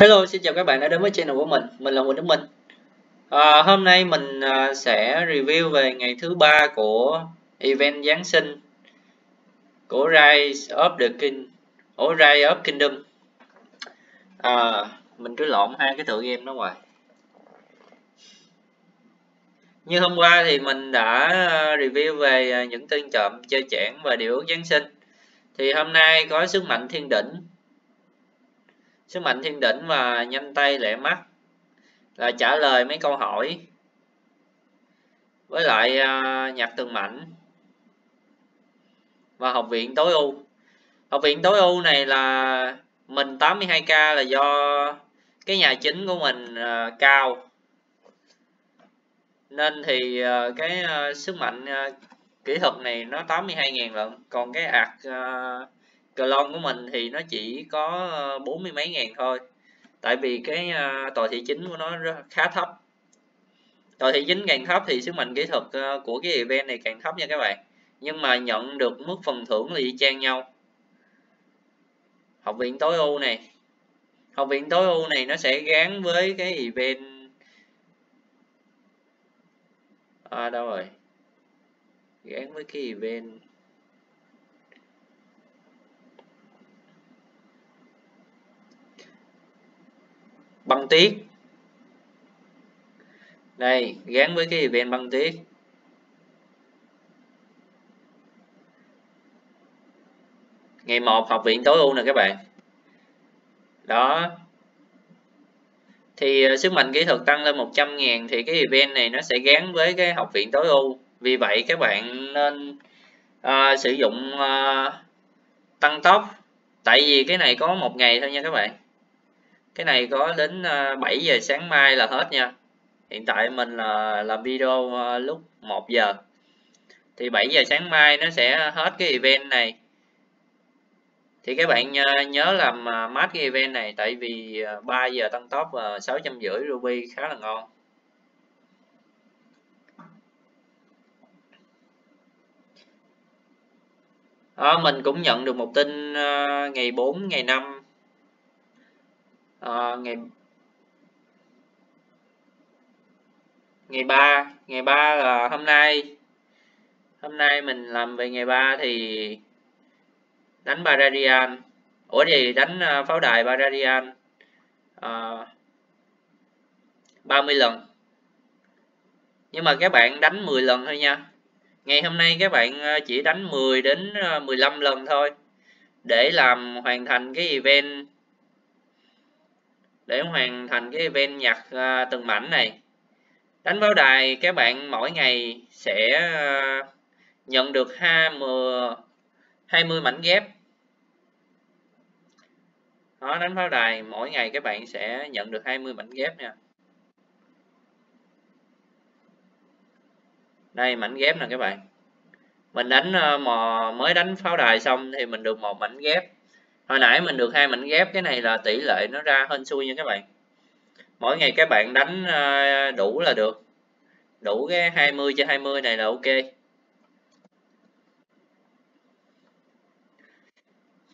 Hello, xin chào các bạn đã đến với channel của mình. Mình là Nguyễn Đức Minh. Hôm nay mình sẽ review về ngày thứ 3 của event Giáng sinh của Rise of Kingdoms. Mình cứ lộn hai cái tựa game đó ngoài. Như hôm qua thì mình đã review về những tên trộm chơi chẽn và điều ước Giáng sinh. Thì hôm nay có sức mạnh thiên đỉnh và nhanh tay lẹ mắt, là trả lời mấy câu hỏi với lại nhặt từng mảnh, và học viện tối ưu này là mình 82k là do cái nhà chính của mình cao, nên thì cái sức mạnh kỹ thuật này nó 82.000 lận, còn cái ạc clone của mình thì nó chỉ có 40 mấy ngàn thôi, tại vì cái tòa thị chính của nó khá thấp. Tòa thị chính càng thấp thì sức mạnh kỹ thuật của cái event này càng thấp nha các bạn, nhưng mà nhận được mức phần thưởng là y chang nhau. Học viện tối ưu này nó sẽ gắn với cái event băng tuyết đây, gắn với cái event băng tuyết. Ngày 1 học viện tối ưu nè các bạn. Đó, thì sức mạnh kỹ thuật tăng lên 100.000 thì cái event này nó sẽ gắn với cái học viện tối ưu. Vì vậy các bạn nên sử dụng tăng tốc, tại vì cái này có một ngày thôi nha các bạn. Cái này có đến 7 giờ sáng mai là hết nha. Hiện tại mình làm video lúc 1 giờ. Thì 7 giờ sáng mai nó sẽ hết cái event này. Thì các bạn nhớ làm match cái event này, tại vì 3 giờ tăng tốc và 650 ruby khá là ngon. Mình cũng nhận được một tin ngày 4, ngày 5. Ngày 3 là hôm nay mình làm về ngày 3 thì đánh Baradian. Đánh pháo đài Baradian 30 lần, nhưng mà các bạn đánh 10 lần thôi nha. Ngày hôm nay các bạn chỉ đánh 10 đến 15 lần thôi để hoàn thành cái event, nhặt từng mảnh này. Đánh pháo đài các bạn mỗi ngày sẽ nhận được 20 mảnh ghép. Đó, đánh pháo đài mỗi ngày các bạn sẽ nhận được 20 mảnh ghép nha. Đây, mảnh ghép nè các bạn. Mình mới đánh pháo đài xong thì mình được 1 mảnh ghép. Hồi nãy mình được 2 mảnh ghép, cái này là tỷ lệ nó ra hên xui nha các bạn. Mỗi ngày các bạn đánh đủ là được. Đủ cái 20/20 này là ok.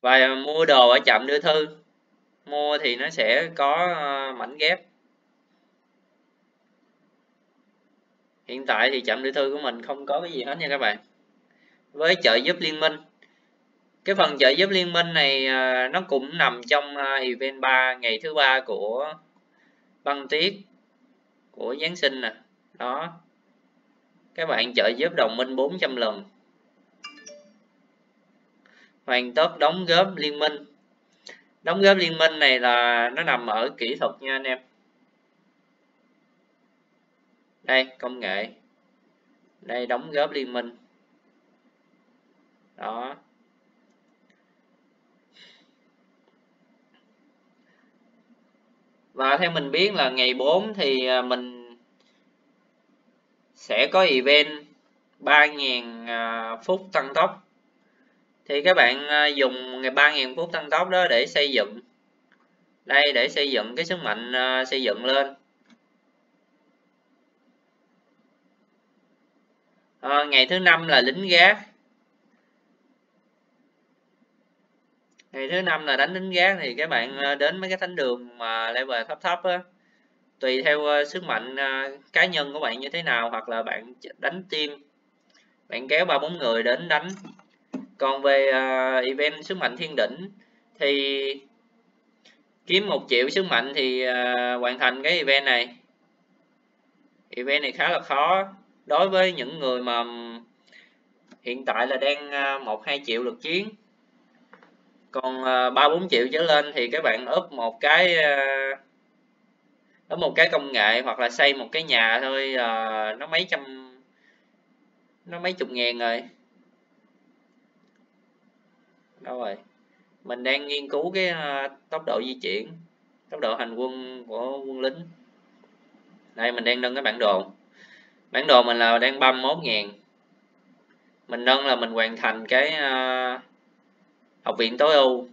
Và mua đồ ở trạm đưa thư. Mua thì nó sẽ có mảnh ghép. Hiện tại thì trạm đưa thư của mình không có cái gì hết nha các bạn. Với trợ giúp liên minh. Cái phần trợ giúp liên minh này nó cũng nằm trong event 3, ngày thứ 3 của băng tuyết của Giáng sinh nè. Đó, các bạn trợ giúp đồng minh 400 lần, hoàn tất đóng góp liên minh. Đóng góp liên minh này là nó nằm ở kỹ thuật nha anh em. Đây, công nghệ. Đây, đóng góp liên minh. Đó, và theo mình biết là ngày 4 thì mình sẽ có event 3.000 phút tăng tốc. Thì các bạn dùng ngày 3.000 phút tăng tốc đó để xây dựng. Đây, để xây dựng cái sức mạnh xây dựng lên. Ngày thứ 5 là lính gác. Ngày thứ năm là đánh đánh giá thì các bạn đến mấy cái thánh đường mà level thấp thấp á, tùy theo sức mạnh cá nhân của bạn như thế nào, hoặc là bạn đánh team, bạn kéo 3-4 người đến đánh. Còn về event sức mạnh thiên đỉnh thì kiếm 1 triệu sức mạnh thì hoàn thành cái event này. Event này khá là khó đối với những người mà hiện tại là đang 1-2 triệu lượt chiến. Còn 3-4 triệu trở lên thì các bạn up một cái công nghệ hoặc là xây một cái nhà thôi, nó mấy chục ngàn rồi. Đâu rồi, mình đang nghiên cứu cái tốc độ di chuyển, tốc độ hành quân của quân lính. Đây mình đang nâng cái bản đồ, bản đồ mình là đang 31.000, mình nâng là mình hoàn thành cái học viện tối ưu.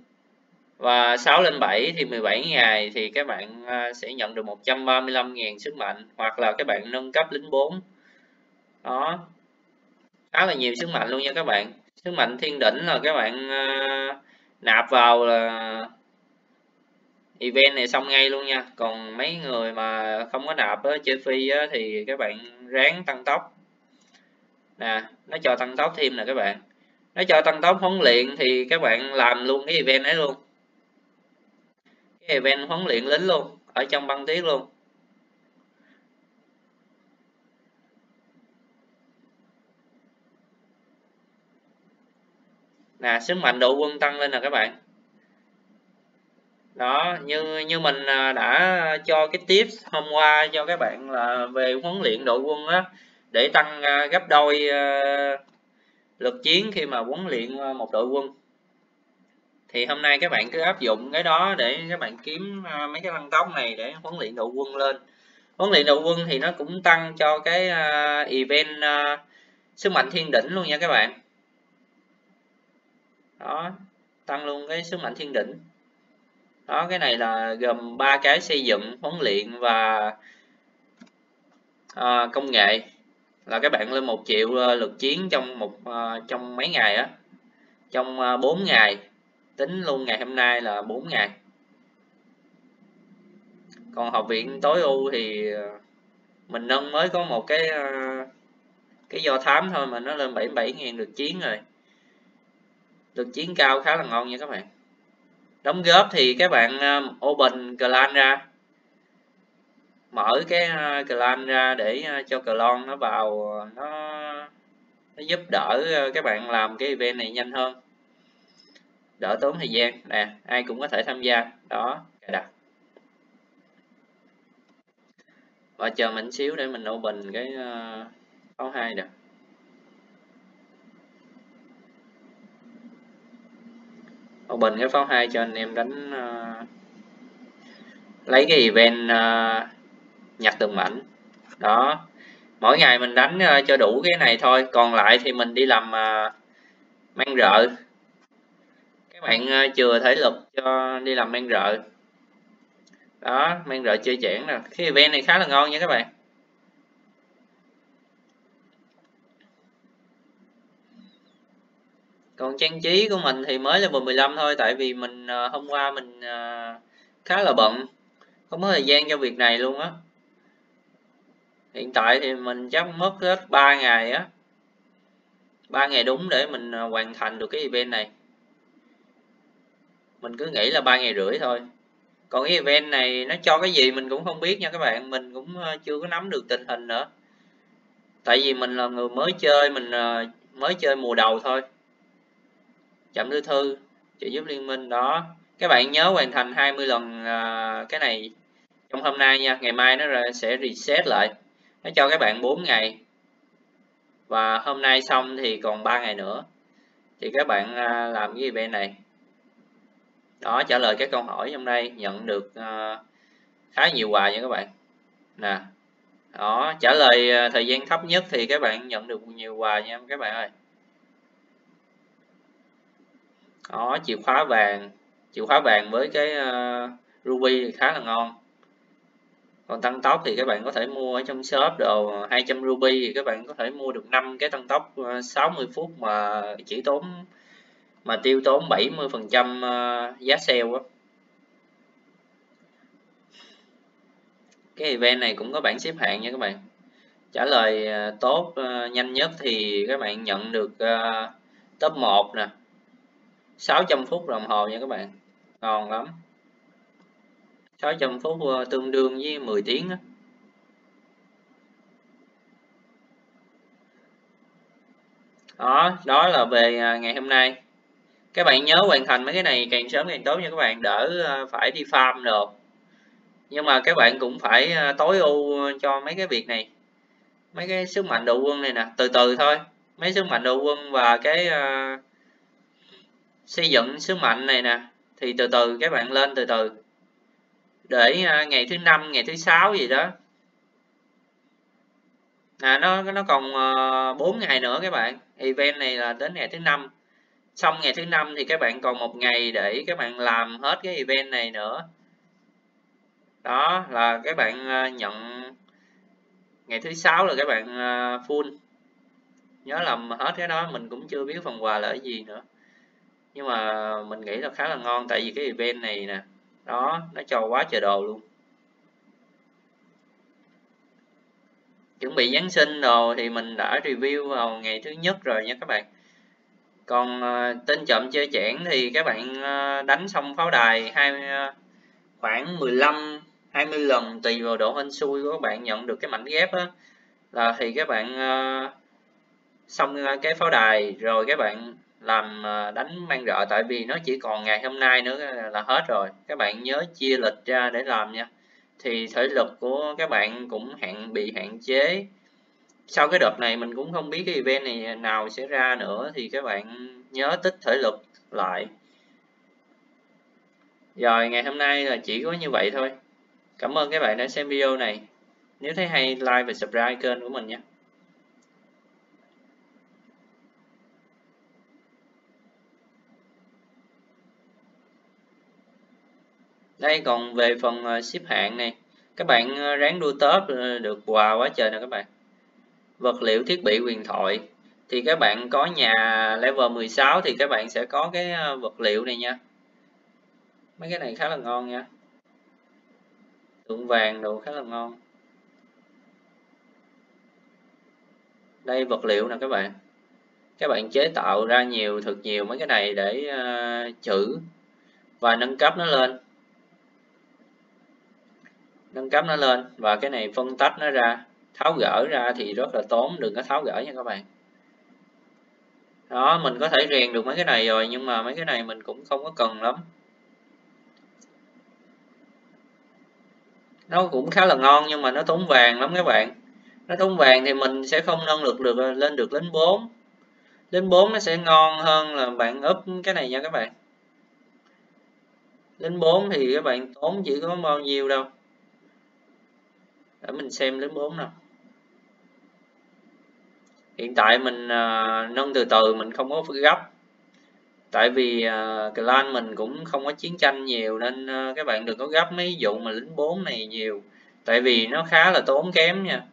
Và 6 lên 7 thì 17 ngày thì các bạn sẽ nhận được 135.000 sức mạnh, hoặc là các bạn nâng cấp lính 4. Đó, khá là nhiều sức mạnh luôn nha các bạn. Sức mạnh thiên đỉnh là các bạn nạp vào là event này xong ngay luôn nha. Còn mấy người mà không có nạp chơi phi thì các bạn ráng tăng tốc nè, nó cho tăng tốc thêm nè các bạn, nó cho tăng tốc huấn luyện thì các bạn làm luôn cái event ấy luôn, cái event huấn luyện lính luôn ở trong băng tuyết luôn. Nè, sức mạnh độ quân tăng lên nè các bạn. Đó, như mình đã cho cái tips hôm qua cho các bạn là về huấn luyện đội quân á, để tăng gấp đôi lực chiến khi mà huấn luyện một đội quân. Thì hôm nay các bạn cứ áp dụng cái đó để các bạn kiếm mấy cái tăng tốc này để huấn luyện đội quân lên. Huấn luyện đội quân thì nó cũng tăng cho cái event sức mạnh thiên đỉnh luôn nha các bạn. Đó, tăng luôn cái sức mạnh thiên đỉnh. Đó, cái này là gồm 3 cái: xây dựng, huấn luyện và công nghệ. Là các bạn lên 1 triệu lượt chiến trong mấy ngày á, trong 4 ngày, tính luôn ngày hôm nay là 4 ngày. Còn học viện tối ưu thì mình nâng mới có một cái do thám thôi mà nó lên 77.000 lượt chiến rồi. Lượt chiến cao khá là ngon nha các bạn. Đóng góp thì các bạn open clan ra, mở cái clan ra để cho clan nó vào, nó giúp đỡ các bạn làm cái event này nhanh hơn, đỡ tốn thời gian. Nè, ai cũng có thể tham gia. Đó, cài đặt. Và chờ mình xíu để mình open cái pháo 2 nè. Open cái pháo 2 cho anh em đánh lấy cái event nhặt từng mảnh. Đó, mỗi ngày mình đánh cho đủ cái này thôi, còn lại thì mình đi làm mang rợ. Các bạn chừa thể lực cho đi làm mang rợ. Đó, mang rợ chơi chẽn nè, cái event này khá là ngon nha các bạn. Còn trang trí của mình thì mới là level 15 thôi, tại vì mình hôm qua mình khá là bận, không có thời gian cho việc này luôn á. Hiện tại thì mình chắc mất hết 3 ngày á, 3 ngày đúng để mình hoàn thành được cái event này. Mình cứ nghĩ là 3 ngày rưỡi thôi. Còn cái event này nó cho cái gì mình cũng không biết nha các bạn, mình cũng chưa có nắm được tình hình nữa. Tại vì mình là người mới chơi, mình mới chơi mùa đầu thôi. Chậm đưa thư trợ giúp liên minh. Đó, các bạn nhớ hoàn thành 20 lần cái này trong hôm nay nha. Ngày mai nó sẽ reset lại, nó cho các bạn 4 ngày, và hôm nay xong thì còn 3 ngày nữa thì các bạn làm cái event này. Đó, trả lời các câu hỏi trong đây, nhận được khá nhiều quà nha các bạn nè. Đó, trả lời thời gian thấp nhất thì các bạn nhận được nhiều quà nha các bạn ơi. Đó, chìa khóa vàng với cái ruby thì khá là ngon. Còn tăng tốc thì các bạn có thể mua ở trong shop đồ. 200 ruby thì các bạn có thể mua được 5 cái tăng tốc 60 phút mà chỉ tốn mà tiêu tốn 70% giá sale á. Cái event này cũng có bảng xếp hạng nha các bạn. Trả lời tốt nhanh nhất thì các bạn nhận được top 1 nè, 600 phút đồng hồ nha các bạn, ngon lắm. 600 phút tương đương với 10 tiếng đó. Đó là về ngày hôm nay. Các bạn nhớ hoàn thành mấy cái này càng sớm càng tốt nha các bạn, đỡ phải đi farm được. Nhưng mà các bạn cũng phải tối ưu cho mấy cái việc này, mấy cái sức mạnh đội quân này nè, từ từ thôi. Mấy sức mạnh đội quân và cái xây dựng sức mạnh này nè, thì từ từ các bạn lên từ từ. Để ngày thứ 5, ngày thứ 6 gì đó à, nó còn 4 ngày nữa các bạn. Event này là đến ngày thứ 5. Xong ngày thứ 5 thì các bạn còn 1 ngày để các bạn làm hết cái event này nữa. Đó là các bạn nhận ngày thứ 6 là các bạn full. Nhớ làm hết cái đó, mình cũng chưa biết phần quà là cái gì nữa. Nhưng mà mình nghĩ là khá là ngon, tại vì cái event này nè, đó, nó cho quá trời đồ luôn. Chuẩn bị Giáng sinh đồ thì mình đã review vào ngày thứ nhất rồi nha các bạn. Còn tên trộm chơi chẽn thì các bạn đánh xong pháo đài khoảng 15-20 lần tùy vào độ hên xui của các bạn nhận được cái mảnh ghép á. Là thì các bạn xong cái pháo đài rồi các bạn làm đánh mang rợ, tại vì nó chỉ còn ngày hôm nay nữa là hết rồi. Các bạn nhớ chia lịch ra để làm nha. Thì thể lực của các bạn cũng bị hạn chế. Sau cái đợt này mình cũng không biết cái event này nào sẽ ra nữa, thì các bạn nhớ tích thể lực lại. Rồi ngày hôm nay là chỉ có như vậy thôi. Cảm ơn các bạn đã xem video này. Nếu thấy hay like và subscribe kênh của mình nha. Đây còn về phần xếp hạng này, các bạn ráng đua top được quà quá trời nè các bạn. Vật liệu, thiết bị, huyền thoại thì các bạn có nhà level 16 thì các bạn sẽ có cái vật liệu này nha. Mấy cái này khá là ngon nha. Tượng vàng đồ khá là ngon. Đây vật liệu nè các bạn. Các bạn chế tạo ra nhiều, thật nhiều mấy cái này để trữ và nâng cấp nó lên. Nâng cấp nó lên và cái này phân tách nó ra, tháo gỡ ra thì rất là tốn, đừng có tháo gỡ nha các bạn. Đó, mình có thể rèn được mấy cái này rồi, nhưng mà mấy cái này mình cũng không có cần lắm. Nó cũng khá là ngon nhưng mà nó tốn vàng lắm các bạn. Nó tốn vàng thì mình sẽ không nâng được lên được đến 4. Đến 4 nó sẽ ngon hơn là bạn úp cái này nha các bạn. Đến 4 thì các bạn tốn chỉ có bao nhiêu đâu. Để mình xem đến 4 nào. Hiện tại mình nâng từ từ, mình không có gấp. Tại vì clan mình cũng không có chiến tranh nhiều, nên các bạn đừng có gấp mấy vụ mà lính 4 này nhiều. Tại vì nó khá là tốn kém nha.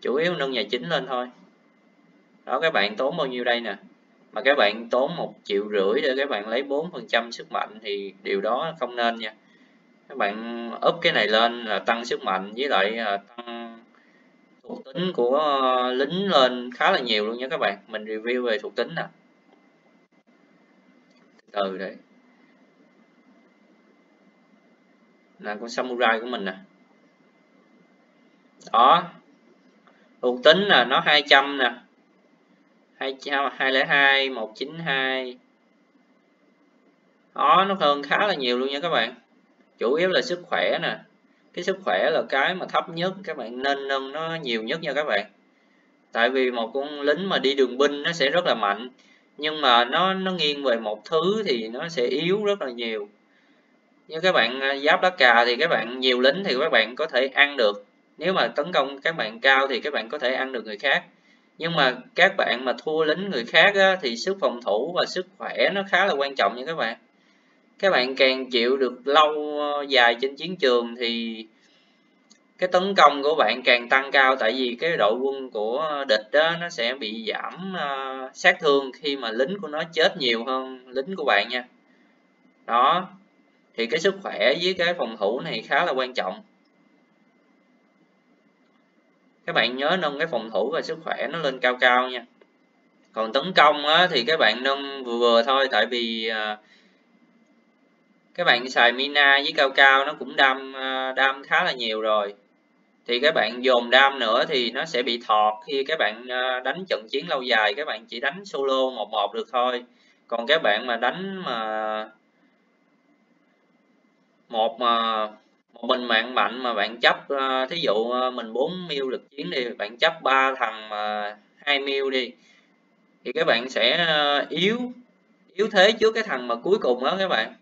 Chủ yếu nâng nhà chính lên thôi. Đó, các bạn tốn bao nhiêu đây nè. Mà các bạn tốn 1,5 triệu để các bạn lấy 4% sức mạnh thì điều đó không nên nha. Các bạn úp cái này lên là tăng sức mạnh với lại tăng thuộc tính của lính lên khá là nhiều luôn nha các bạn. Mình review về thuộc tính nè. Từ đấy là con samurai của mình nè. Đó. Thuộc tính là nó 200 nè. 202, 192. Đó, nó hơn khá là nhiều luôn nha các bạn. Chủ yếu là sức khỏe nè. Cái sức khỏe là cái mà thấp nhất, các bạn nên nâng nó nhiều nhất nha các bạn. Tại vì một con lính mà đi đường binh nó sẽ rất là mạnh, nhưng mà nó nghiêng về một thứ thì nó sẽ yếu rất là nhiều. Như các bạn giáp lá cà thì các bạn nhiều lính thì các bạn có thể ăn được. Nếu mà tấn công các bạn cao thì các bạn có thể ăn được người khác. Nhưng mà các bạn mà thua lính người khác á, thì sức phòng thủ và sức khỏe nó khá là quan trọng nha các bạn. Các bạn càng chịu được lâu dài trên chiến trường thì cái tấn công của bạn càng tăng cao, tại vì cái đội quân của địch đó nó sẽ bị giảm sát thương khi mà lính của nó chết nhiều hơn lính của bạn nha. Đó, thì cái sức khỏe với cái phòng thủ này khá là quan trọng. Các bạn nhớ nâng cái phòng thủ và sức khỏe nó lên cao cao nha. Còn tấn công á, thì các bạn nâng vừa vừa thôi, tại vì các bạn xài Mina với cao cao nó cũng đam khá là nhiều rồi. Thì các bạn dồn đam nữa thì nó sẽ bị thọt khi các bạn đánh trận chiến lâu dài. Các bạn chỉ đánh solo 1-1 được thôi. Còn các bạn mà đánh mà một mình bạn mạnh mà bạn chấp, thí dụ mình 4 mil lực chiến đi, bạn chấp 3 thằng mà 2 mil đi, thì các bạn sẽ yếu thế trước cái thằng mà cuối cùng đó các bạn.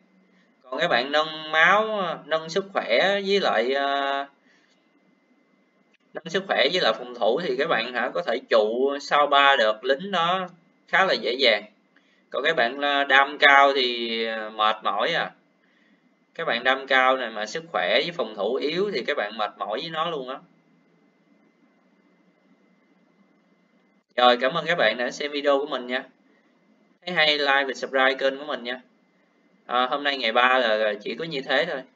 Còn các bạn nâng máu, nâng sức khỏe với lại phòng thủ thì các bạn có thể trụ sau 3 đợt lính đó khá là dễ dàng. Còn các bạn đam cao thì mệt mỏi à. Các bạn đam cao này mà sức khỏe với phòng thủ yếu thì các bạn mệt mỏi với nó luôn á. Rồi, cảm ơn các bạn đã xem video của mình nha. Thấy hay like và subscribe kênh của mình nha. Hôm nay ngày 3 là chỉ có như thế thôi.